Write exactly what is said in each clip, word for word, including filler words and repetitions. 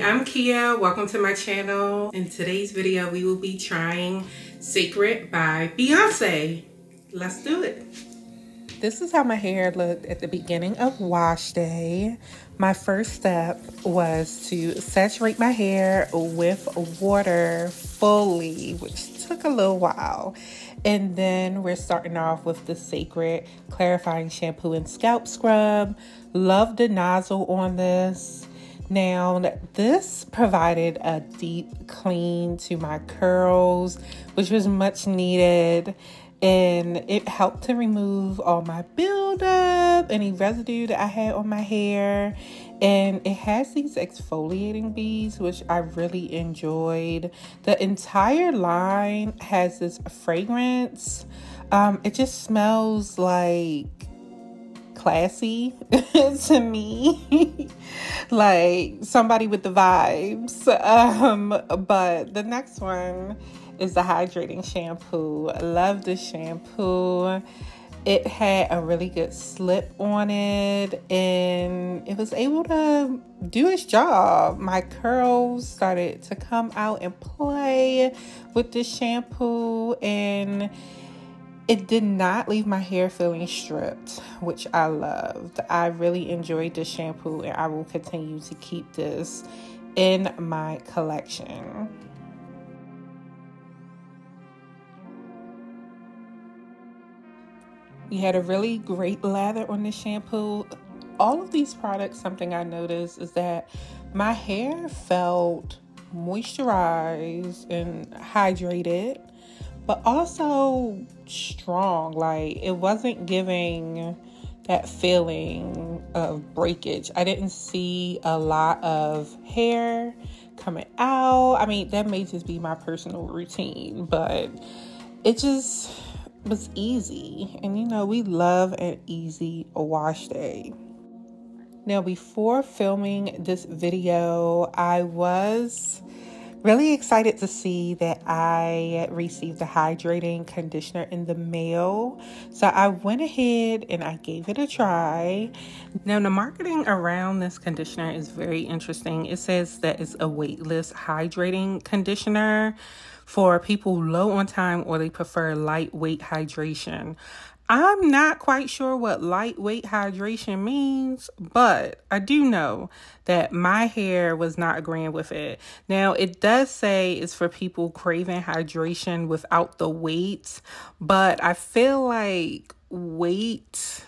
Hey, I'm Kia. Welcome to my channel. In today's video, we will be trying Cécred by Beyoncé. Let's do it. This is how my hair looked at the beginning of wash day. My first step was to saturate my hair with water fully, which took a little while. And then we're starting off with the Cécred Clarifying Shampoo and Scalp Scrub. Love the nozzle on this. Now, this provided a deep clean to my curls, which was much needed. And it helped to remove all my buildup, any residue that I had on my hair. And it has these exfoliating beads, which I really enjoyed. The entire line has this fragrance. Um, it just smells like classy to me, like somebody with the vibes. Um, but the next one is the hydrating shampoo. Love the shampoo. It had a really good slip on it, and it was able to do its job. My curls started to come out and play with the shampoo, and it did not leave my hair feeling stripped, which I loved. I really enjoyed this shampoo, and I will continue to keep this in my collection. You had a really great lather on this shampoo. All of these products, something I noticed is that my hair felt moisturized and hydrated, but also strong. Like, it wasn't giving that feeling of breakage. I didn't see a lot of hair coming out. I mean, that may just be my personal routine, but it just was easy. And you know, we love an easy wash day. Now, before filming this video, I was really excited to see that I received a hydrating conditioner in the mail. So I went ahead and I gave it a try. Now, the marketing around this conditioner is very interesting. It says that it's a weightless hydrating conditioner for people low on time, or they prefer lightweight hydration. I'm not quite sure what lightweight hydration means, but I do know that my hair was not agreeing with it. Now, it does say it's for people craving hydration without the weight, but I feel like weight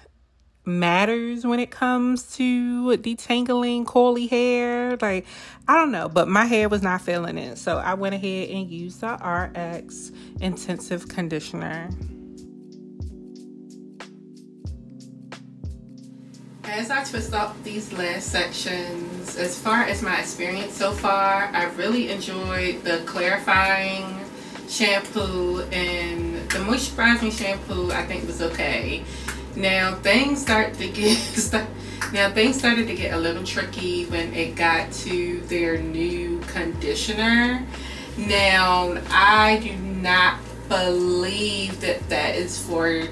matters when it comes to detangling curly hair. Like, I don't know, but my hair was not feeling it. So I went ahead and used the R X Intensive Conditioner. As I twist up these last sections, as far as my experience so far, I really enjoyed the clarifying shampoo, and the moisturizing shampoo I think was okay. Now things start to get now things started to get a little tricky when it got to their new conditioner. Now, I do not believe that that is for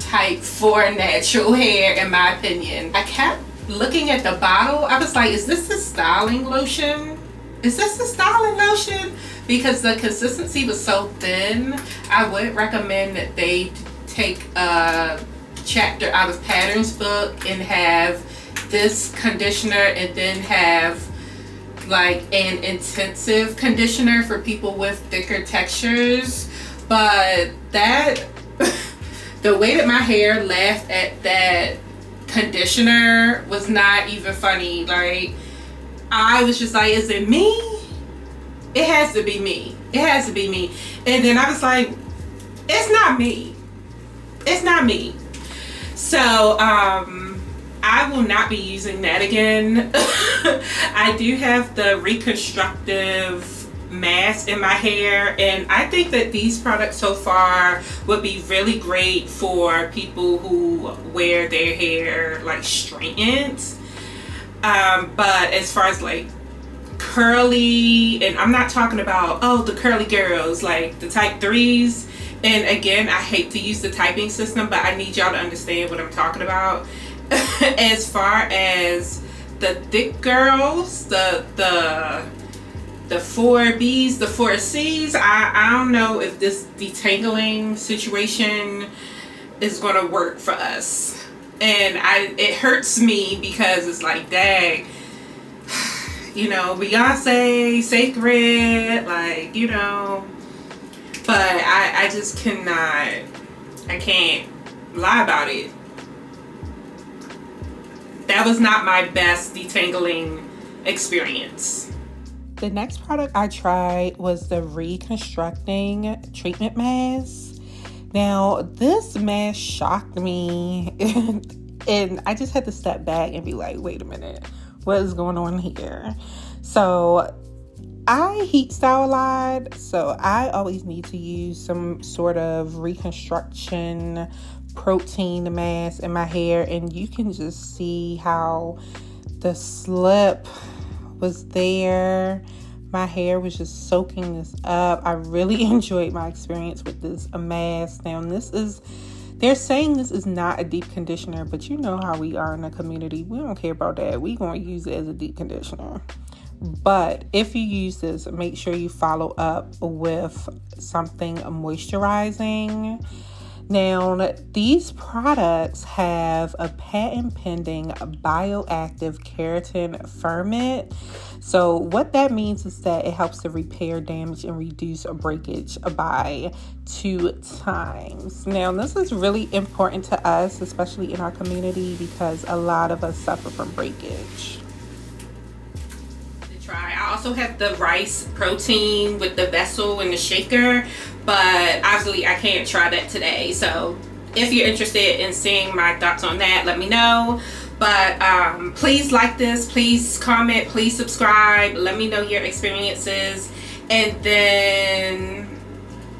type four natural hair, in my opinion. I kept looking at the bottle. I was like, is this the styling lotion? Is this the styling lotion? Because the consistency was so thin. I would recommend that they take a chapter out of Patterns book and have this conditioner, and then have like an intensive conditioner for people with thicker textures. But that the way that my hair laughed at that conditioner was not even funny. Like, I was just like, is it me? It has to be me. It has to be me. And then I was like, it's not me. It's not me. So, um, I will not be using that again. I do have the reconstructive mask in my hair, and I think that these products so far would be really great for people who wear their hair like straightened, um, but as far as like curly, and I'm not talking about oh the curly girls, like the type threes, and again, I hate to use the typing system, but I need y'all to understand what I'm talking about. As far as the thick girls, the the the four B's, the four C's. I, I don't know if this detangling situation is gonna work for us. And I it hurts me because it's like, dang, you know, Beyonce, Cécred, like, you know. But I, I just cannot, I can't lie about it. That was not my best detangling experience. The next product I tried was the Reconstructing Treatment Mask. Now, this mask shocked me. And, and I just had to step back and be like, wait a minute, what is going on here? So I heat stylize, so I always need to use some sort of reconstruction protein mask in my hair, and you can just see how the slip was there. My hair was just soaking this up. I really enjoyed my experience with this mask. Now, this is, they're saying this is not a deep conditioner, but you know how we are in the community. We don't care about that. We're going to use it as a deep conditioner. But if you use this, make sure you follow up with something moisturizing. Now, these products have a patent-pending bioactive keratin ferment. So what that means is that it helps to repair damage and reduce breakage by two times. Now, this is really important to us, especially in our community, because a lot of us suffer from breakage. I also have the rice protein with the vessel and the shaker, but obviously I can't try that today. So if you're interested in seeing my thoughts on that, let me know. But um, please like this, please comment, please subscribe, let me know your experiences, and then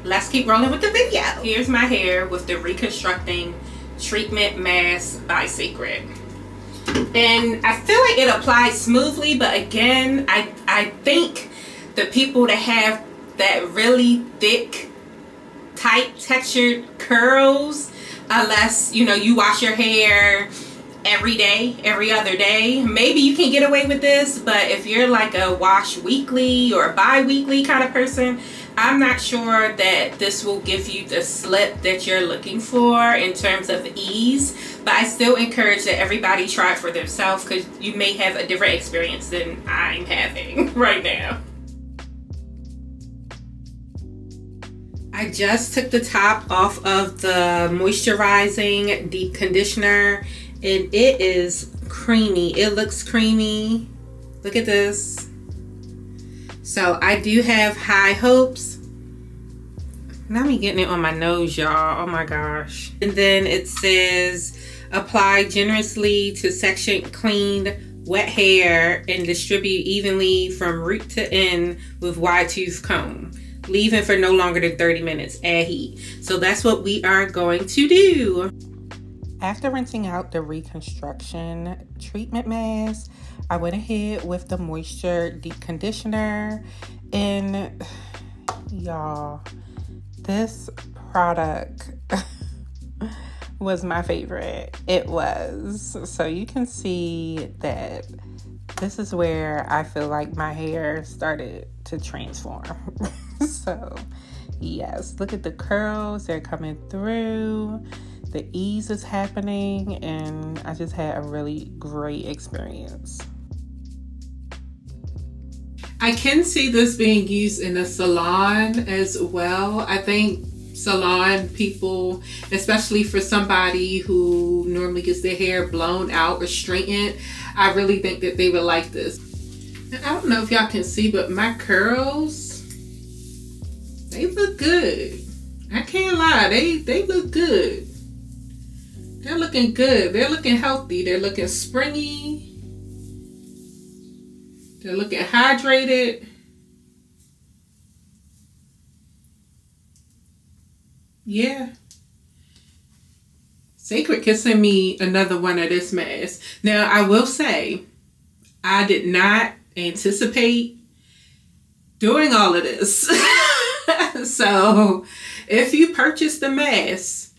let's keep rolling with the video. Here's my hair with the Reconstructing Treatment Mask by Cécred. And I feel like it applies smoothly, but again, I, I think the people that have that really thick, tight, textured curls, unless, you know, you wash your hair every day, every other day, maybe you can get away with this. But if you're like a wash weekly or bi-weekly kind of person, I'm not sure that this will give you the slip that you're looking for in terms of ease, but I still encourage that everybody try it for themselves, because you may have a different experience than I'm having right now. I just took the top off of the moisturizing deep conditioner, and it is creamy. It looks creamy. Look at this. So I do have high hopes. Now me getting it on my nose, y'all. Oh my gosh. And then it says, apply generously to section cleaned wet hair and distribute evenly from root to end with wide tooth comb. Leave in for no longer than thirty minutes. Add heat. So that's what we are going to do. After rinsing out the Reconstruction Treatment Mask, I went ahead with the Moisture Deep Conditioner, and y'all, this product was my favorite. It was. So you can see that this is where I feel like my hair started to transform. So yes, look at the curls. They're coming through. The ease is happening, and I just had a really great experience. I can see this being used in a salon as well. I think salon people, especially for somebody who normally gets their hair blown out or straightened, I really think that they would like this. And I don't know if y'all can see, but my curls, they look good. I can't lie, they, they look good. They're looking good. They're looking healthy. They're looking springy. They're looking hydrated. Yeah. Cécred can send me another one of this mask. Now, I will say, I did not anticipate doing all of this. So, if you purchase the mask,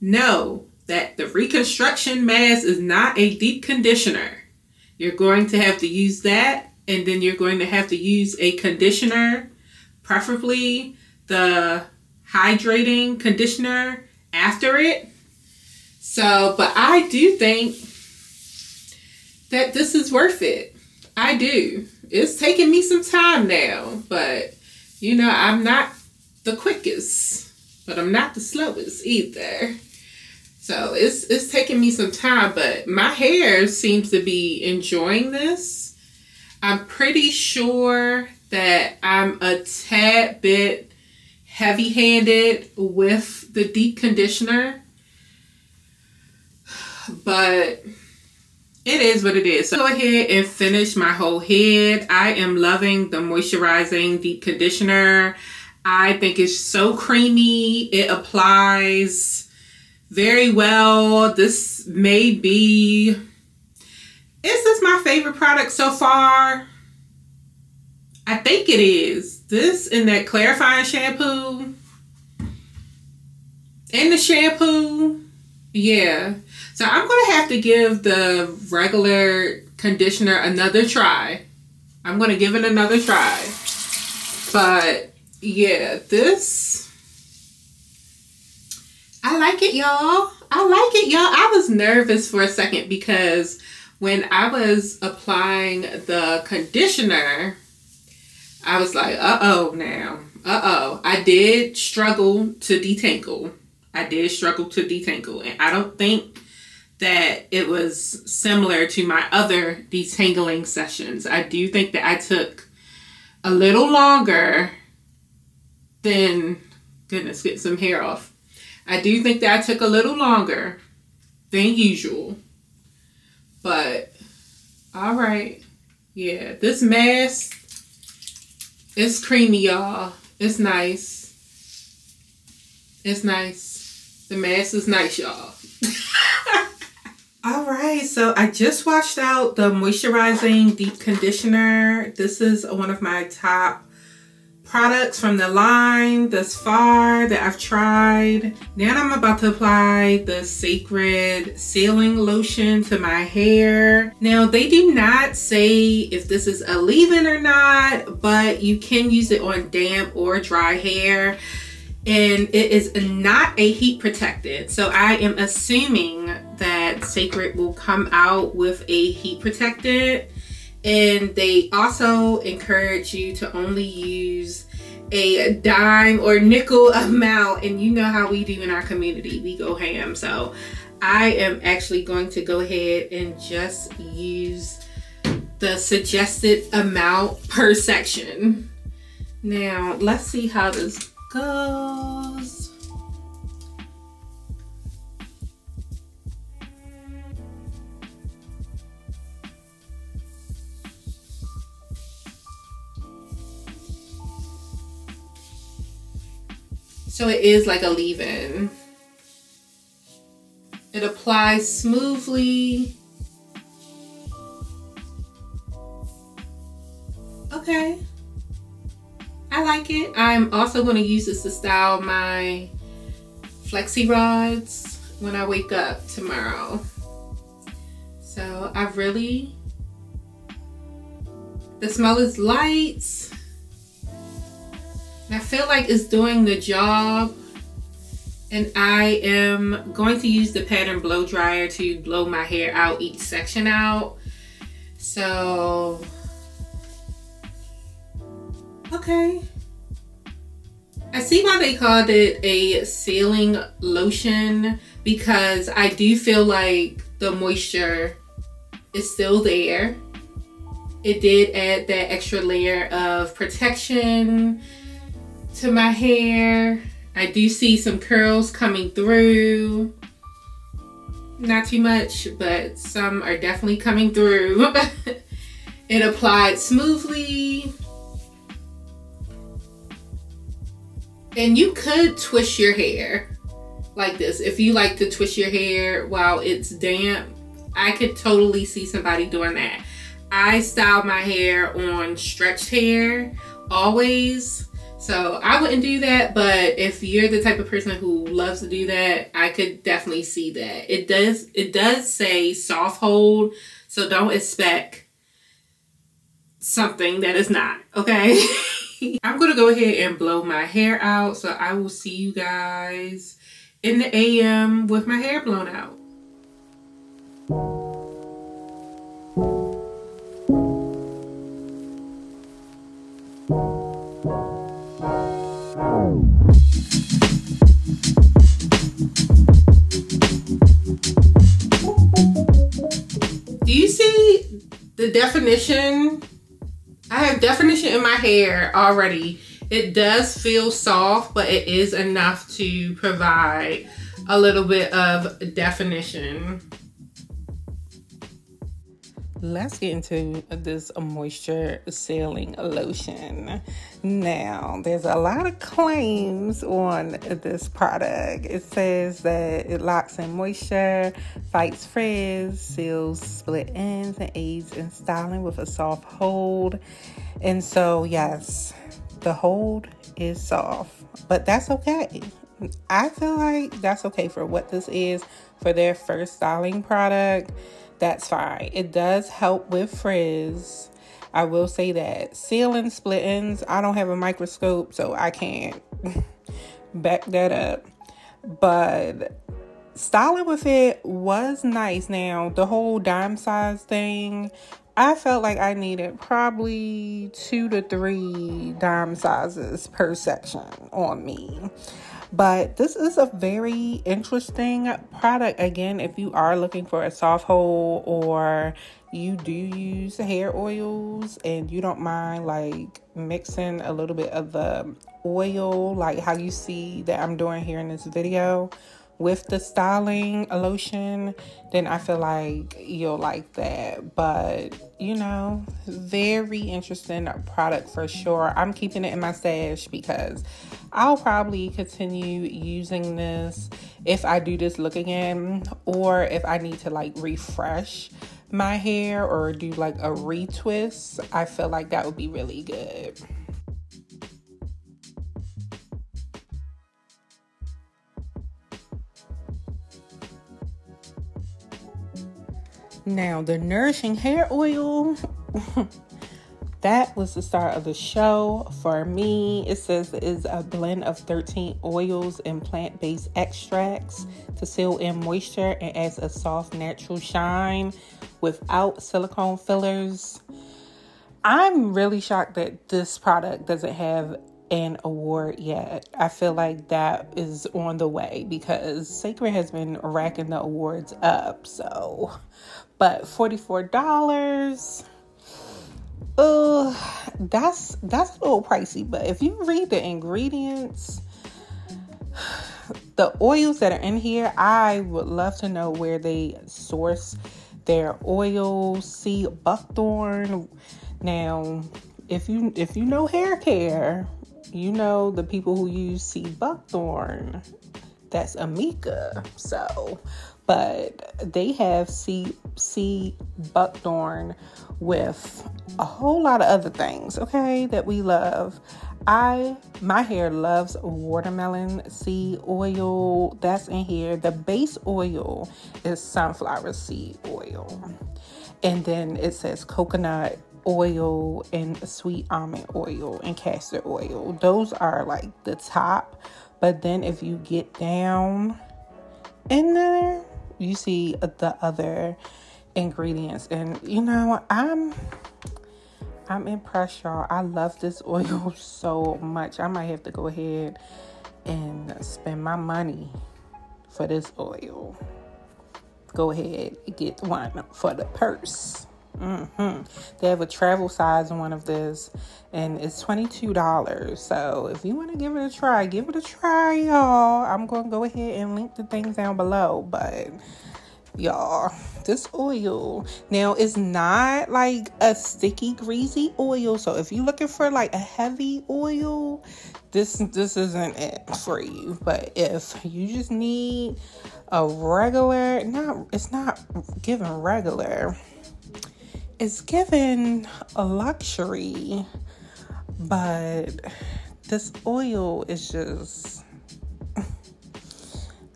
know that the Reconstruction Mask is not a deep conditioner. You're going to have to use that, and then you're going to have to use a conditioner, preferably the hydrating conditioner after it. So, but I do think that this is worth it. I do. It's taking me some time now, but you know, I'm not the quickest, but I'm not the slowest either. So it's, it's taking me some time, but my hair seems to be enjoying this. I'm pretty sure that I'm a tad bit heavy-handed with the deep conditioner, but it is what it is. So go ahead and finish my whole head. I am loving the moisturizing deep conditioner. I think it's so creamy. It applies very well. This may be, is this my favorite product so far? I think it is. This and that clarifying shampoo. And the shampoo. Yeah. So I'm going to have to give the regular conditioner another try. I'm going to give it another try. But yeah, this, I like it, y'all. I like it, y'all. I was nervous for a second because when I was applying the conditioner, I was like, uh-oh now. Uh-oh. I did struggle to detangle. I did struggle to detangle. And I don't think that it was similar to my other detangling sessions. I do think that I took a little longer than, goodness, get some hair off. I do think that I took a little longer than usual. But, all right. Yeah, this mask, it's creamy, y'all. It's nice. It's nice. The mask is nice, y'all. All right, so I just washed out the moisturizing deep conditioner. This is one of my top products from the line thus far that I've tried. Now I'm about to apply the Cécred Sealing Lotion to my hair. Now they do not say if this is a leave-in or not, but you can use it on damp or dry hair. And it is not a heat protectant. So I am assuming that Cécred will come out with a heat protectant. And they also encourage you to only use a dime or nickel amount. And you know how we do in our community, we go ham. So I am actually going to go ahead and just use the suggested amount per section. Now let's see how this goes. So it is like a leave-in. It applies smoothly. Okay. I like it. I'm also going to use this to style my flexi rods when I wake up tomorrow. So I really, the smell is light. And I feel like it's doing the job. And I am going to use the Pattern blow dryer to blow my hair out, each section out. So okay. I see why they called it a sealing lotion, because I do feel like the moisture is still there. It did add that extra layer of protection to my hair. I do see some curls coming through. Not too much, but some are definitely coming through. It applied smoothly. And you could twist your hair like this. If you like to twist your hair while it's damp, I could totally see somebody doing that. I style my hair on stretched hair always. So I wouldn't do that, but if you're the type of person who loves to do that, I could definitely see that. It does, it does say soft hold. So don't expect something that is not, okay? I'm gonna go ahead and blow my hair out, so I will see you guys in the A M with my hair blown out. Do you see the definition? I have definition in my hair already. It does feel soft, but it is enough to provide a little bit of definition. Let's get into this moisture sealing lotion. Now, there's a lot of claims on this product. It says that it locks in moisture, fights frizz, seals split ends, and aids in styling with a soft hold. And so, yes, the hold is soft, but that's okay. I feel like that's okay for what this is for their first styling product. That's fine. It does help with frizz. I will say that. Sealing split ends, I don't have a microscope, so I can't back that up. But styling with it was nice. Now, the whole dime size thing, I felt like I needed probably two to three dime sizes per section on me. But this is a very interesting product. Again, if you are looking for a soft hold, or you do use hair oils and you don't mind like mixing a little bit of the oil, like how you see that I'm doing here in this video with the styling lotion, then I feel like you'll like that. But, you know, very interesting product for sure. I'm keeping it in my stash because I'll probably continue using this if I do this look again, or if I need to like refresh my hair or do like a retwist. I feel like that would be really good. Now, the nourishing hair oil, that was the start of the show for me. It says it is a blend of thirteen oils and plant-based extracts to seal in moisture and adds a soft, natural shine without silicone fillers. I'm really shocked that this product doesn't have an award yet. I feel like that is on the way because Cécred has been racking the awards up. So, but forty-four dollars, oh, that's that's a little pricey. But if you read the ingredients, the oils that are in here, I would love to know where they source their oil. See, buckthorn. Now, if you if you know hair care, you know the people who use sea buckthorn. That's Amika. So, but they have sea sea buckthorn with a whole lot of other things, okay, that we love. I my hair loves watermelon seed oil. That's in here. The base oil is sunflower seed oil, and then it says coconut oil and sweet almond oil and castor oil. Those are like the top, but then if you get down in there, you see the other ingredients. And you know, I'm I'm impressed, y'all. I love this oil so much. I might have to go ahead and spend my money for this oil. Go ahead and get one for the purse. Mm-hmm. They have a travel size one of this, and it's twenty-two dollars. So if you want to give it a try, give it a try, y'all. I'm going to go ahead and link the things down below. But y'all, this oil, now it's not like a sticky, greasy oil. So if you're looking for like a heavy oil, this, this isn't it for you. But if you just need a regular, not, it's not giving regular. It's given a luxury, but this oil is just,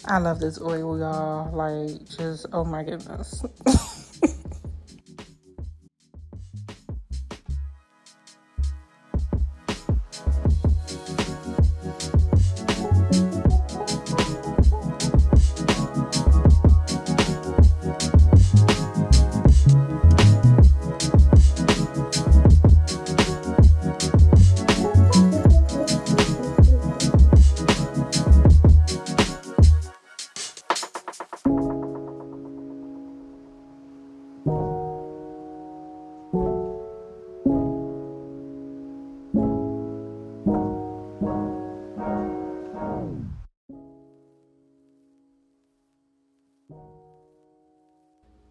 I love this oil, y'all. Like, just, oh my goodness.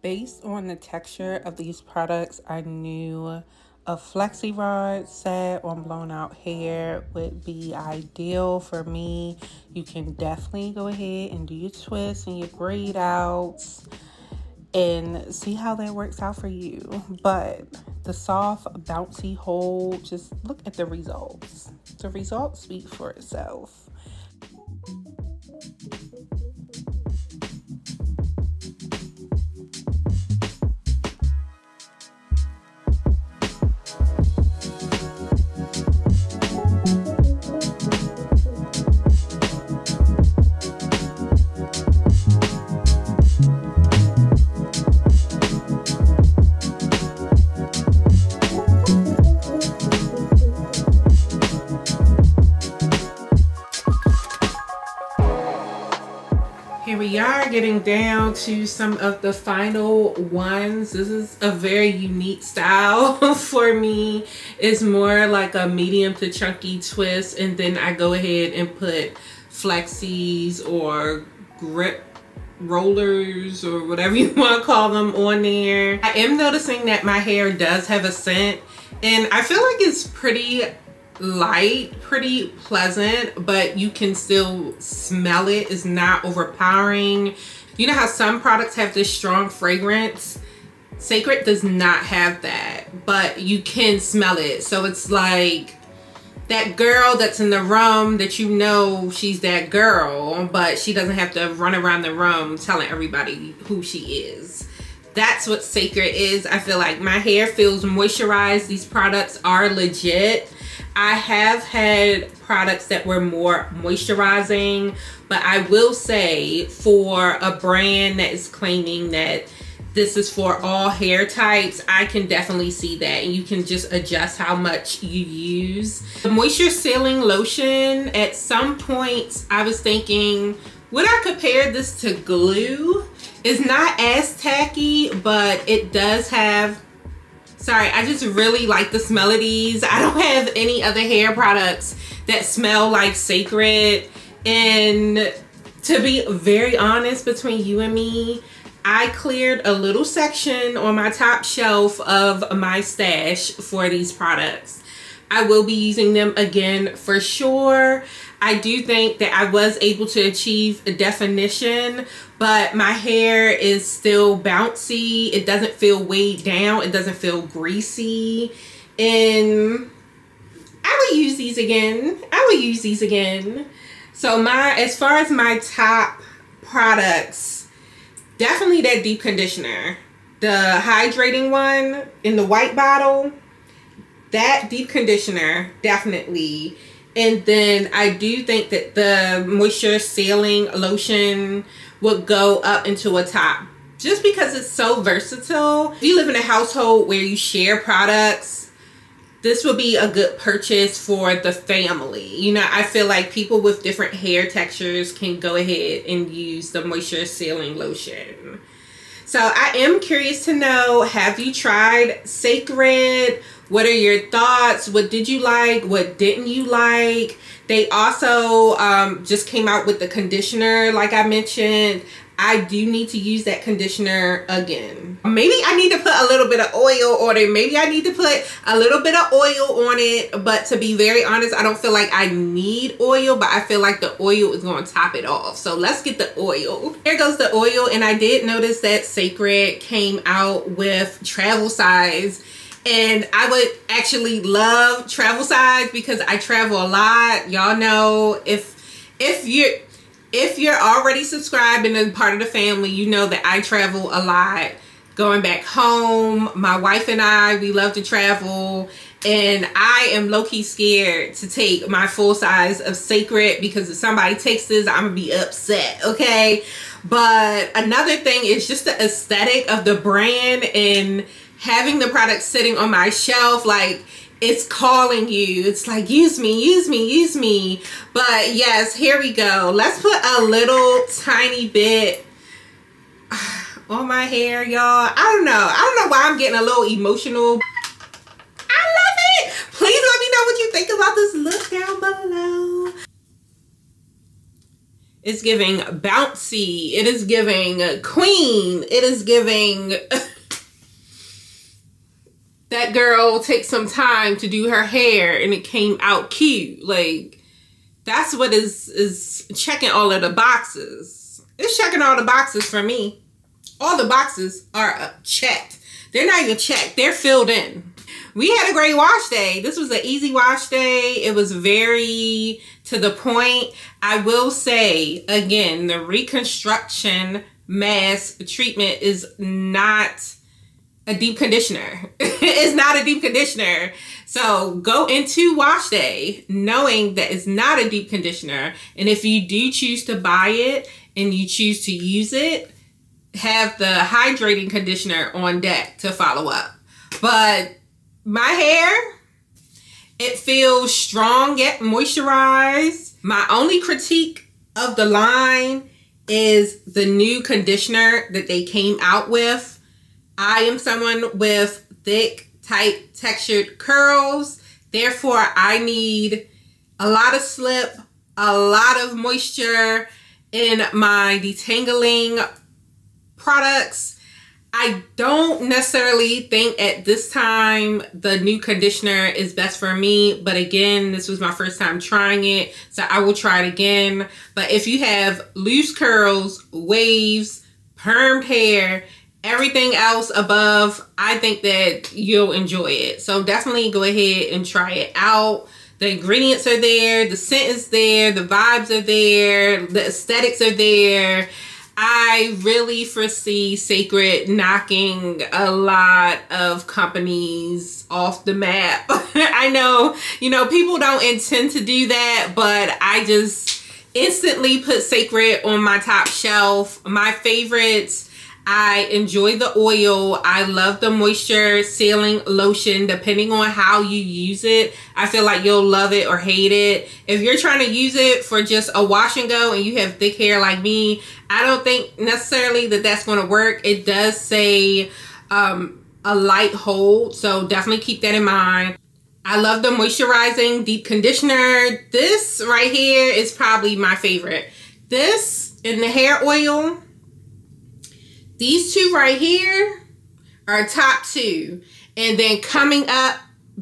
Based on the texture of these products, I knew a flexi rod set on blown out hair would be ideal for me. You can definitely go ahead and do your twists and your braid outs and see how that works out for you. But the soft, bouncy hold, just look at the results. The results speak for itself. We are getting down to some of the final ones. This is a very unique style for me. It's more like a medium to chunky twist, and then I go ahead and put flexies or grip rollers or whatever you want to call them on there. I am noticing that my hair does have a scent, and I feel like it's pretty light, pretty pleasant, but you can still smell it. It's not overpowering. You know how some products have this strong fragrance? Cécred does not have that, but you can smell it. So it's like that girl that's in the room that you know she's that girl, but she doesn't have to run around the room telling everybody who she is. That's what Cécred is. I feel like my hair feels moisturized. These products are legit. I have had products that were more moisturizing, but I will say, for a brand that is claiming that this is for all hair types, I can definitely see that, and you can just adjust how much you use. The moisture sealing lotion, at some points I was thinking, would I compare this to glue? It's not as tacky, but it does have... Sorry, I just really like the smell of these. I don't have any other hair products that smell like Cécred. And to be very honest, between you and me, I cleared a little section on my top shelf of my stash for these products. I will be using them again for sure. I do think that I was able to achieve a definition, but my hair is still bouncy. It doesn't feel weighed down. It doesn't feel greasy. And I would use these again. I would use these again. So my, as far as my top products, definitely that deep conditioner. The hydrating one in the white bottle. That deep conditioner, definitely. And then I do think that the moisture sealing lotion would go up into a top, just because it's so versatile. If you live in a household where you share products, this would be a good purchase for the family. You know, I feel like people with different hair textures can go ahead and use the moisture sealing lotion. So I am curious to know, have you tried Cécred? What are your thoughts? What did you like? What didn't you like? They also um, just came out with the conditioner, like I mentioned. I do need to use that conditioner again. Maybe I need to put a little bit of oil on it. Maybe I need to put a little bit of oil on it. But to be very honest, I don't feel like I need oil, but I feel like the oil is going to top it off. So let's get the oil. Here goes the oil. And I did notice that Cécred came out with travel size. And I would actually love travel size because I travel a lot. Y'all know, if if you're if you're already subscribed and a part of the family, you know that I travel a lot. Going back home, my wife and I, we love to travel. And I am low-key scared to take my full size of Cécred because if somebody takes this, I'm gonna be upset, okay? But another thing is just the aesthetic of the brand and having the product sitting on my shelf, like it's calling you. It's like, use me, use me, use me. But yes, here we go. Let's put a little tiny bit on my hair, y'all. I don't know. I don't know why I'm getting a little emotional. I love it. Please let me know what you think about this look down below. It's giving bouncy. It is giving queen. It is giving that girl takes some time to do her hair and it came out cute. Like, that's what is, is checking all of the boxes. It's checking all the boxes for me. All the boxes are checked. They're not even checked. They're filled in. We had a great wash day. This was an easy wash day. It was very to the point. I will say, again, the reconstruction mask treatment is not a deep conditioner. It's not a deep conditioner. So go into wash day knowing that it's not a deep conditioner. And if you do choose to buy it and you choose to use it, have the hydrating conditioner on deck to follow up. But my hair, it feels strong yet moisturized. My only critique of the line is the new conditioner that they came out with. I am someone with thick, tight, textured curls. Therefore, I need a lot of slip, a lot of moisture in my detangling products. I don't necessarily think at this time the new conditioner is best for me, but again, this was my first time trying it, so I will try it again. But if you have loose curls, waves, permed hair, everything else above, I think that you'll enjoy it. So definitely go ahead and try it out. The ingredients are there, the scent is there, the vibes are there, the aesthetics are there. I really foresee Cécred knocking a lot of companies off the map. I know, you know, people don't intend to do that, but I just instantly put Cécred on my top shelf. My favorites, I enjoy the oil. I love the moisture sealing lotion. Depending on how you use it, I feel like you'll love it or hate it. If you're trying to use it for just a wash and go and you have thick hair like me, I don't think necessarily that that's going to work. It does say um, a light hold, so definitely keep that in mind. I love the moisturizing deep conditioner. This right here is probably my favorite. This and the hair oil. These two right here are top two. And then coming up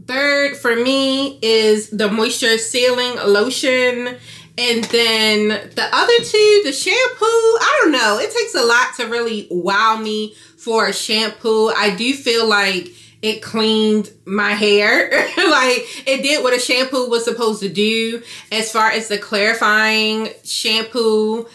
third for me is the moisture sealing lotion. And then the other two, the shampoo, I don't know. It takes a lot to really wow me for a shampoo. I do feel like it cleaned my hair. Like, it did what a shampoo was supposed to do. As far as the clarifying shampoo,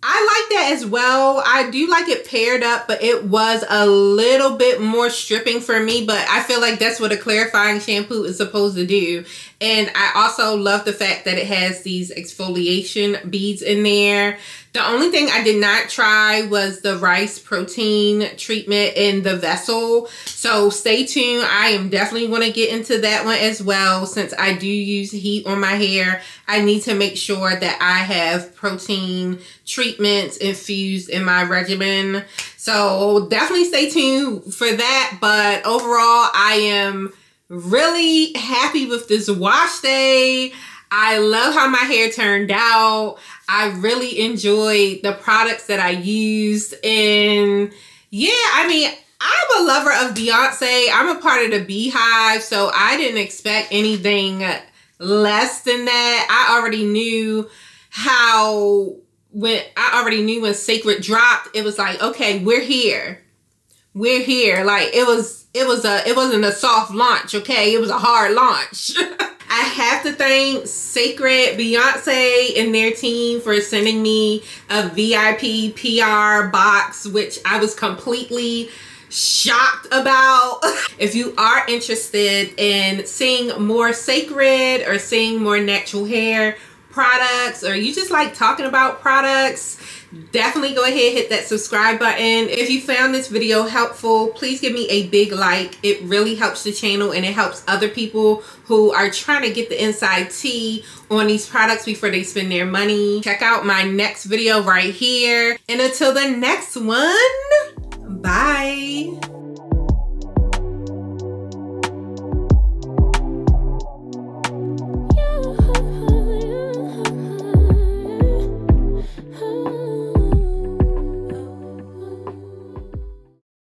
I like that as well. I do like it paired up, but it was a little bit more stripping for me, but I feel like that's what a clarifying shampoo is supposed to do. And I also love the fact that it has these exfoliation beads in there. The only thing I did not try was the rice protein treatment in the vessel. So stay tuned. I am definitely going to get into that one as well. Since I do use heat on my hair, I need to make sure that I have protein treatments infused in my regimen. So definitely stay tuned for that. But overall, I am really happy with this wash day. I love how my hair turned out. I really enjoyed the products that I used. And yeah, I mean, I'm a lover of Beyoncé. I'm a part of the Beehive, so I didn't expect anything less than that. I already knew how, when I already knew when Cécred dropped, it was like, okay, we're here. We're here. Like, it was, it was a, it wasn't a soft launch, okay? It was a hard launch. I have to thank Cécred, Beyoncé, and their team for sending me a V I P P R box, which I was completely shocked about. If you are interested in seeing more Cécred or seeing more natural hair products, or you just like talking about products, definitely go ahead, hit that subscribe button. If you found this video helpful, please give me a big like. It really helps the channel and it helps other people who are trying to get the inside tea on these products before they spend their money. Check out my next video right here. And until the next one, bye.